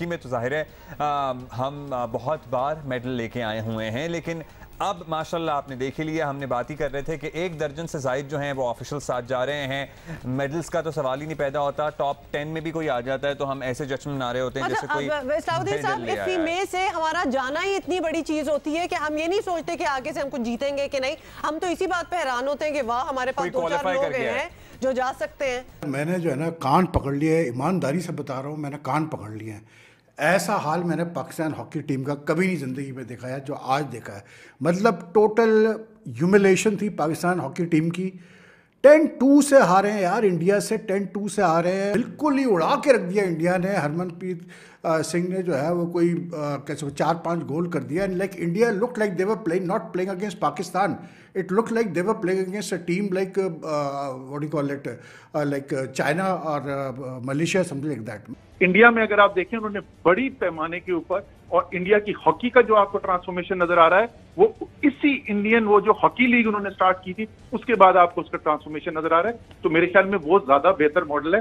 Hockey में तो जाहिर है हम बहुत बार मेडल लेके आए हुए हैं, लेकिन अब माशाल्लाह आपने देख ही लिया, हमने बात ही कर रहे थे कि 1 दर्जन से ज़ायद जो हैं वो ऑफिशियल साथ जा रहे हैं, मेडल्स का तो सवाल ही नहीं पैदा होता। टॉप 10 में भी कोई आ जाता है तो हम ऐसे जजमेंट ना रहे होते हैं जैसे कोई सऊदी साहब इसी में से हमारा जाना ही इतनी बड़ी चीज़ होती है कि हम ये नहीं सोचते कि आगे से हम कुछ जीतेंगे कि नहीं, हम तो इसी बात पर हैरान होते हैं कि वाह हमारे पास 2-4 लोग हैं जो जा सकते हैं। मैंने जो है ना कान पकड़ लिए है, ईमानदारी से बता रहा हूँ, मैंने कान पकड़ लिए हैं। ऐसा हाल मैंने पाकिस्तान हॉकी टीम का कभी नहीं ज़िंदगी में देखा है जो आज देखा है। मतलब टोटल ह्यूमिलेशन थी पाकिस्तान हॉकी टीम की। 10-2 से हारे हैं यार, इंडिया से 10-2 से हारे हैं। बिल्कुल ही उड़ा के रख दिया इंडिया ने। हरमनप्रीत सिंह ने जो है वो कोई कैसे 4-5 गोल कर दिया। Like India look like they were playing not playing against Pakistan, it look like they were playing against a team like what do you call it, like China और Malaysia, something like that. India में अगर आप देखें, उन्होंने बड़ी पैमाने के ऊपर, और इंडिया की हॉकी का जो आपको ट्रांसफॉर्मेशन नजर आ रहा है वो इसी इंडियन वो जो हॉकी लीग उन्होंने स्टार्ट की थी उसके बाद आपको उसका ट्रांसफॉर्मेशन नजर आ रहा है। तो मेरे ख्याल में वो ज्यादा बेहतर मॉडल है।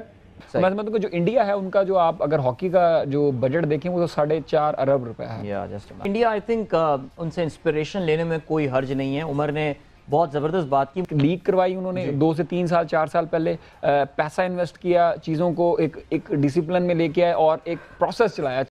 मैं समझता हूँ जो इंडिया है उनका जो आप अगर हॉकी का जो बजट देखें वो तो 4.5 अरब रुपए है। इंडिया आई थिंक उनसे इंस्पिरेशन लेने में कोई हर्ज नहीं है। उमर ने बहुत ज़बरदस्त बात की, लीग करवाई उन्होंने 2 से 3 साल 4 साल पहले, पैसा इन्वेस्ट किया, चीज़ों को एक डिसिप्लिन में लेके आए और एक प्रोसेस चलाया।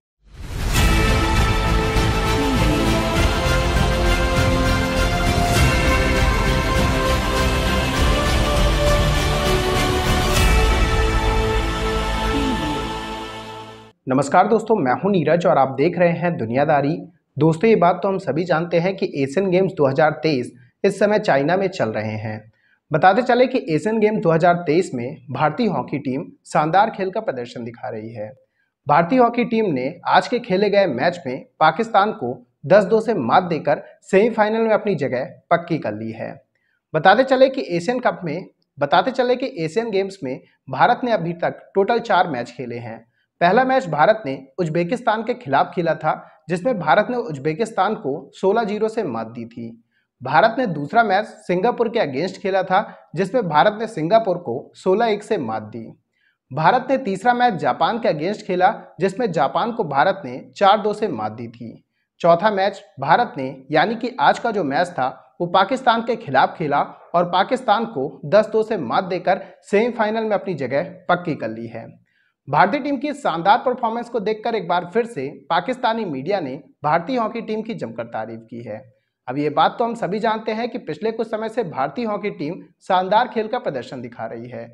नमस्कार दोस्तों, मैं हूं नीरज और आप देख रहे हैं दुनियादारी। दोस्तों ये बात तो हम सभी जानते हैं कि एशियन गेम्स 2023 इस समय चाइना में चल रहे हैं। बताते चले कि एशियन गेम 2023 में भारतीय हॉकी टीम शानदार खेल का प्रदर्शन दिखा रही है। भारतीय हॉकी टीम ने आज के खेले गए मैच में पाकिस्तान को 10-2 से मात देकर सेमीफाइनल में अपनी जगह पक्की कर ली है। बताते चले कि एशियन गेम्स में भारत ने अभी तक टोटल 4 मैच खेले हैं। पहला मैच भारत ने उज्बेकिस्तान के खिलाफ खेला था जिसमें भारत ने उज्बेकिस्तान को 16-0 से मात दी थी। भारत ने दूसरा मैच सिंगापुर के अगेंस्ट खेला था जिसमें भारत ने सिंगापुर को 16-1 से मात दी। भारत ने तीसरा मैच जापान के अगेंस्ट खेला जिसमें जापान को भारत ने 4-2 से मात दी थी। चौथा मैच भारत ने यानी कि आज का जो मैच था वो पाकिस्तान के खिलाफ खेला और पाकिस्तान को 10-2 से मात देकर सेमीफाइनल में अपनी जगह पक्की कर ली है। भारतीय टीम की शानदार परफॉर्मेंस को देखकर एक बार फिर से पाकिस्तानी मीडिया ने भारतीय हॉकी टीम की जमकर तारीफ की है। अब ये बात तो हम सभी जानते हैं कि पिछले कुछ समय से भारतीय हॉकी टीम शानदार खेल का प्रदर्शन दिखा रही है।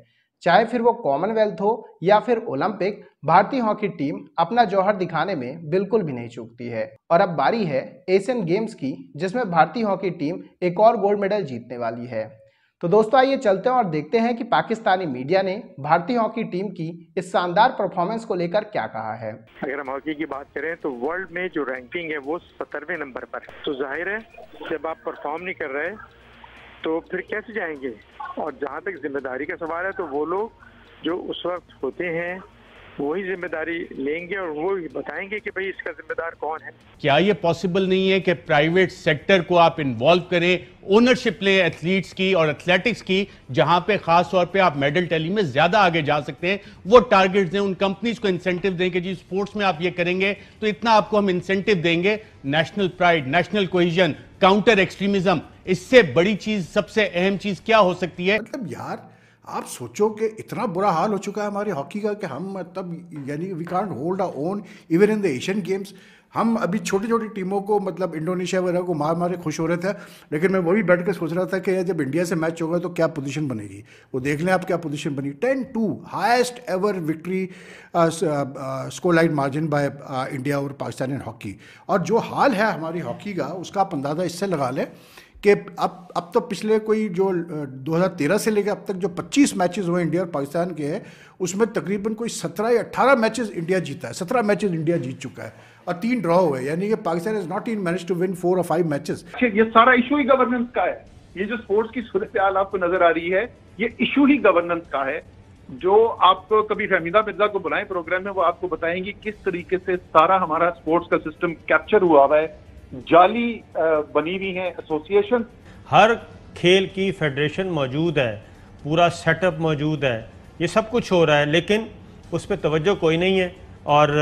चाहे फिर वो कॉमनवेल्थ हो या फिर ओलंपिक, भारतीय हॉकी टीम अपना जौहर दिखाने में बिल्कुल भी नहीं चूकती है। और अब बारी है एशियन गेम्स की जिसमें भारतीय हॉकी टीम एक और गोल्ड मेडल जीतने वाली है। तो दोस्तों आइए चलते हैं और देखते हैं कि पाकिस्तानी मीडिया ने भारतीय हॉकी टीम की इस शानदार परफॉर्मेंस को लेकर क्या कहा है। अगर हम हॉकी की बात करें तो वर्ल्ड में जो रैंकिंग है वो 17वें नंबर पर है। तो जाहिर है जब आप परफॉर्म नहीं कर रहे तो फिर कैसे जाएंगे। और जहाँ तक जिम्मेदारी का सवाल है तो वो लोग जो उस वक्त होते हैं वही जिम्मेदारी लेंगे और वो ही बताएंगे कि भाई इसका जिम्मेदार कौन है। क्या ये पॉसिबल नहीं है कि प्राइवेट सेक्टर को आप इन्वॉल्व करें, ओनरशिप लें एथलीट्स की और एथलेटिक्स की, जहां पे खास तौर पे आप मेडल टैली में ज्यादा आगे जा सकते हैं। वो टारगेट्स दें, उन कंपनीज को इंसेंटिव दें कि जी स्पोर्ट्स में आप ये करेंगे तो इतना आपको हम इंसेंटिव देंगे। National pride, national cohesion, counter extremism, इससे बड़ी चीज, सबसे अहम चीज क्या हो सकती है। मतलब यार आप सोचो कि इतना बुरा हाल हो चुका है हमारे हॉकी का कि हम मतलब यानी we can't hold our own even in the Asian games. हम अभी छोटी छोटी टीमों को मतलब इंडोनेशिया वगैरह को मार मारे खुश हो रहे थे, लेकिन मैं वही बैठ के सोच रहा था कि जब इंडिया से मैच होगा तो क्या पोजीशन बनेगी। वो देख लें आप क्या पोजीशन बनी। 10-2 highest ever victory score line margin by India और पाकिस्तान इन हॉकी। और जो हाल है हमारी हॉकी का उसका आप अंदाज़ा इससे लगा लें कि अब तो पिछले कोई जो 2013 से लेकर अब तक जो 25 मैचेस हुए इंडिया और पाकिस्तान के हैं उसमें तकरीबन कोई 17 या 18 मैचेस इंडिया जीता है। 17 मैचेस इंडिया जीत चुका है और 3 ड्रॉ हुए, यानी कि Pakistan is not in manage to win 4 और 5 मैचेस। ये सारा इशू ही गवर्नेंस का है। ये जो स्पोर्ट्स की सूरत हाल आपको नजर आ रही है ये इशू ही गवर्नेंस का है। जो आपको कभी फहमीदा मिर्जा को बुलाएं प्रोग्राम में, वो आपको बताएंगी किस तरीके से सारा हमारा स्पोर्ट्स का सिस्टम कैप्चर हुआ है। जाली बनी हुई है एसोसिएशन, हर खेल की फेडरेशन मौजूद है, पूरा सेटअप मौजूद है, ये सब कुछ हो रहा है लेकिन उस पर तवज्जो कोई नहीं है। और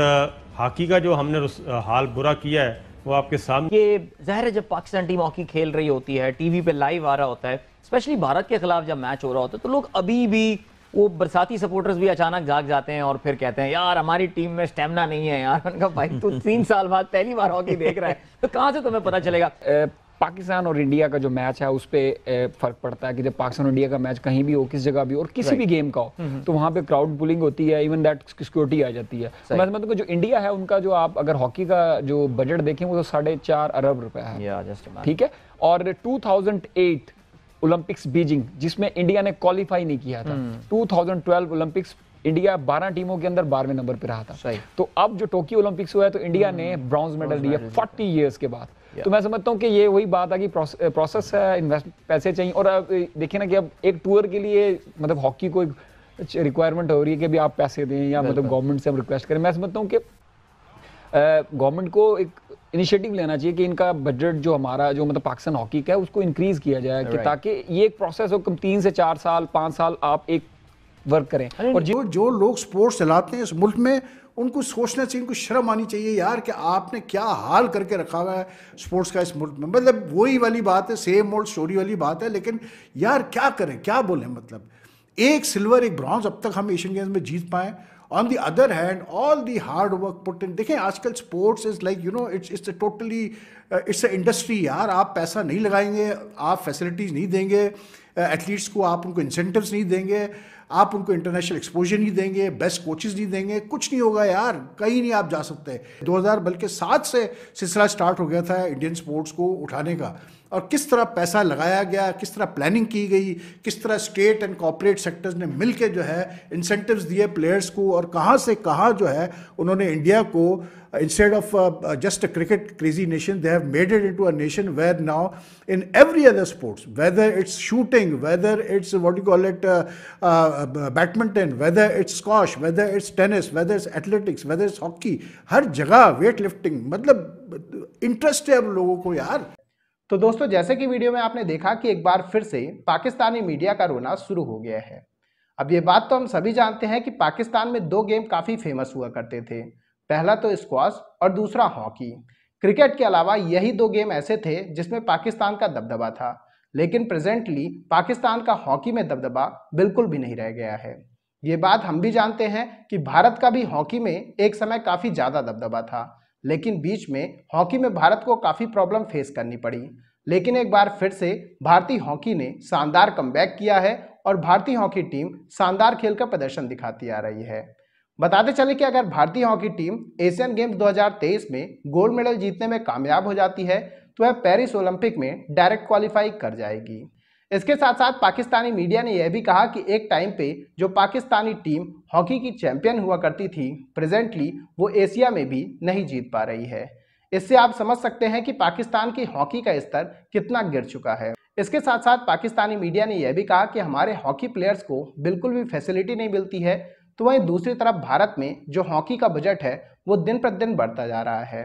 हॉकी का जो हमने हाल बुरा किया है वो आपके सामने। ये ज़ाहिर है जब पाकिस्तान टीम हॉकी खेल रही होती है, टीवी पे लाइव आ रहा होता है, स्पेशली भारत के खिलाफ जब मैच हो रहा होता है, तो लोग अभी भी वो बरसाती सपोर्टर्स भी अचानक जाग जाते हैं और फिर कहते हैं यार हमारी टीम में स्टेमिना नहीं है यार। उनका भाई तो 3 साल बाद पहली बार हॉकी देख रहा है, तो कहाँ से तुम्हें पता चलेगा। पाकिस्तान और इंडिया का जो मैच है उस पर फर्क पड़ता है कि जब पाकिस्तान और इंडिया का मैच कहीं भी हो, किस जगह भी और किसी भी गेम का हो, तो वहाँ पे क्राउड पुलिंग होती है, इवन दैट सिक्योरिटी आ जाती है। मैं समझता हूँ कि जो इंडिया है उनका जो आप अगर हॉकी का जो बजट देखें वो तो 4.5 अरब रुपए है, ठीक है। और 2008 ओलंपिक्स बीजिंग जिसमें इंडिया ने क्वालिफाई नहीं किया था, 2012 ओलंपिक्स इंडिया 12 टीमों के अंदर 12वें नंबर पर रहा था। तो अब जो टोक्यो ओलंपिक्स हुआ है तो इंडिया ने ब्रॉन्ज मेडल लिया 40 ईयर्स के बाद। तो मैं समझता हूँ कि ये वही बात आ गई, प्रोसेस है, इन्वेस्ट पैसे चाहिए। और अब देखिए ना कि अब एक टूर के लिए मतलब हॉकी को रिक्वायरमेंट हो रही है कि भी आप पैसे दें या मतलब गवर्नमेंट से हम रिक्वेस्ट करें। मैं समझता हूँ कि गवर्नमेंट को एक इनिशिएटिव लेना चाहिए कि इनका बजट जो हमारा जो मतलब पाकिस्तान हॉकी का है उसको इंक्रीज किया जाए कि ताकि ये एक प्रोसेस हो, कम 3 से 4 साल 5 साल आप एक वर्क करें। और जो लोग स्पोर्ट्स चलाते हैं इस मुल्क में उनको सोचना चाहिए, उनको शर्म आनी चाहिए यार कि आपने क्या हाल करके रखा हुआ है स्पोर्ट्स का इस मुल्क में। मतलब वही वाली बात है, सेम ओल्ड स्टोरी वाली बात है, लेकिन यार क्या करें क्या बोलें। मतलब 1 सिल्वर 1 ब्रॉन्ज अब तक हम एशियन गेम्स में जीत पाएँ। On the other hand all the hard work put in. देखें आजकल sports is like you know it's totally it's a industry यार। आप पैसा नहीं लगाएंगे, आप फैसिलिटीज़ नहीं देंगे एथलीट्स को, आप उनको इंसेंटिव्स नहीं देंगे, आप उनको इंटरनेशनल एक्सपोजर नहीं देंगे, बेस्ट कोचेस नहीं देंगे, कुछ नहीं होगा यार, कहीं नहीं आप जा सकते। 2007 से सिलसिला स्टार्ट हो गया था इंडियन स्पोर्ट्स को उठाने का, और किस तरह पैसा लगाया गया, किस तरह प्लानिंग की गई, किस तरह स्टेट एंड कॉर्पोरेट सेक्टर्स ने मिलके जो है इंसेंटिव्स दिए प्लेयर्स को, और कहाँ से कहाँ जो है उन्होंने इंडिया को instead of just a cricket crazy nation they have made it into a nation where now in every other sports, whether it's shooting, whether it's what you call it badminton, whether it's squash, whether it's tennis, whether it's athletics, whether it's hockey, हर जगह weight lifting. मतलब interest है अब लोगों को यार। तो दोस्तों जैसे कि वीडियो में आपने देखा कि एक बार फिर से पाकिस्तानी मीडिया का रोना शुरू हो गया है। अब ये बात तो हम सभी जानते हैं कि पाकिस्तान में 2 गेम काफ़ी फेमस हुआ करते थे, पहला तो स्क्वाश और दूसरा हॉकी। क्रिकेट के अलावा यही 2 गेम ऐसे थे जिसमें पाकिस्तान का दबदबा था, लेकिन प्रेजेंटली पाकिस्तान का हॉकी में दबदबा बिल्कुल भी नहीं रह गया है। ये बात हम भी जानते हैं कि भारत का भी हॉकी में एक समय काफ़ी ज़्यादा दबदबा था, लेकिन बीच में हॉकी में भारत को काफ़ी प्रॉब्लम फेस करनी पड़ी। लेकिन एक बार फिर से भारतीय हॉकी ने शानदार कमबैक किया है और भारतीय हॉकी टीम शानदार खेल का प्रदर्शन दिखाती आ रही है। बताते चले कि अगर भारतीय हॉकी टीम एशियन गेम्स 2023 में गोल्ड मेडल जीतने में कामयाब हो जाती है तो वह पेरिस ओलंपिक में डायरेक्ट क्वालिफाई कर जाएगी। इसके साथ साथ पाकिस्तानी मीडिया ने यह भी कहा कि एक टाइम पे जो पाकिस्तानी टीम हॉकी की चैंपियन हुआ करती थी, प्रेजेंटली वो एशिया में भी नहीं जीत पा रही है। इससे आप समझ सकते हैं कि पाकिस्तान की हॉकी का स्तर कितना गिर चुका है। इसके साथ साथ पाकिस्तानी मीडिया ने यह भी कहा कि हमारे हॉकी प्लेयर्स को बिल्कुल भी फैसिलिटी नहीं मिलती है। तो वहीं दूसरी तरफ भारत में जो हॉकी का बजट है वो दिन प्रतिदिन बढ़ता जा रहा है।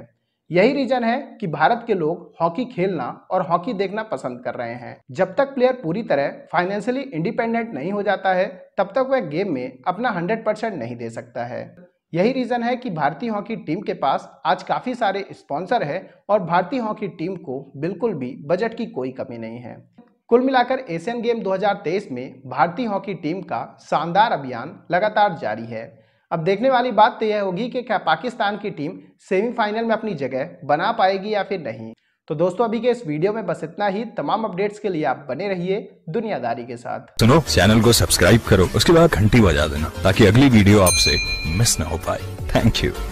यही रीजन है कि भारत के लोग हॉकी खेलना और हॉकी देखना पसंद कर रहे हैं। जब तक प्लेयर पूरी तरह फाइनेंशियली इंडिपेंडेंट नहीं हो जाता है तब तक वह गेम में अपना 100% नहीं दे सकता है। यही रीजन है कि भारतीय हॉकी टीम के पास आज काफ़ी सारे स्पॉन्सर है और भारतीय हॉकी टीम को बिल्कुल भी बजट की कोई कमी नहीं है। कुल मिलाकर एशियन गेम 2023 में भारतीय हॉकी टीम का शानदार अभियान लगातार जारी है। अब देखने वाली बात तो यह होगी कि क्या पाकिस्तान की टीम सेमीफाइनल में अपनी जगह बना पाएगी या फिर नहीं। तो दोस्तों अभी के इस वीडियो में बस इतना ही। तमाम अपडेट्स के लिए आप बने रहिए दुनियादारी के साथ। सुनो, चैनल को सब्सक्राइब करो, उसके बाद घंटी बजा देना ताकि अगली वीडियो आपसे मिस ना हो पाए। Thank you.